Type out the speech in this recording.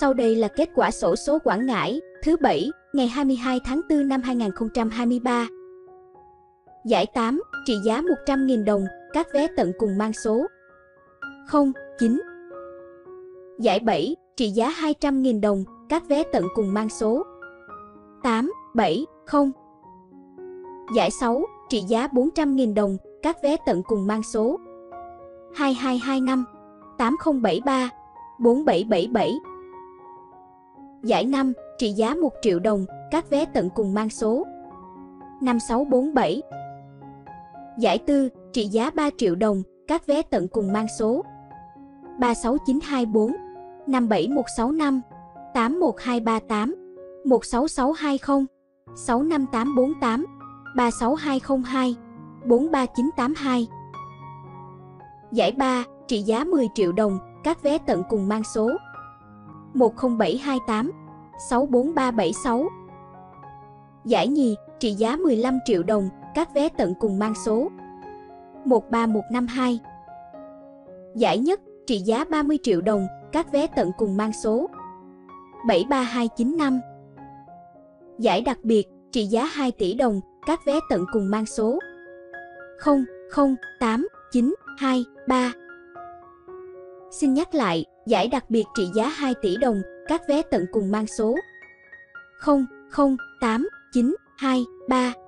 Sau đây là kết quả xổ số Quảng Ngãi thứ 7 ngày 22 tháng 4 năm 2023. Giải 8 trị giá 100.000 đồng, các vé tận cùng mang số 09. Giải 7 trị giá 200.000 đồng, các vé tận cùng mang số 870. Giải 6 trị giá 400.000 đồng, các vé tận cùng mang số 2225 8073 4777. Giải 5 trị giá 1 triệu đồng, các vé tận cùng mang số 5647. Giải 4 trị giá 3 triệu đồng, các vé tận cùng mang số 36924 57165 81238 16620 65848 36202 43982. Giải 3 trị giá 10 triệu đồng, các vé tận cùng mang số 10728 64376. Giải nhì trị giá 15 triệu đồng, các vé tận cùng mang số 13152. Giải nhất trị giá 30 triệu đồng, các vé tận cùng mang số 73295. Giải đặc biệt trị giá 2 tỷ đồng, các vé tận cùng mang số 008923. Xin nhắc lại, giải đặc biệt trị giá 2 tỷ đồng, các vé tận cùng mang số 008923.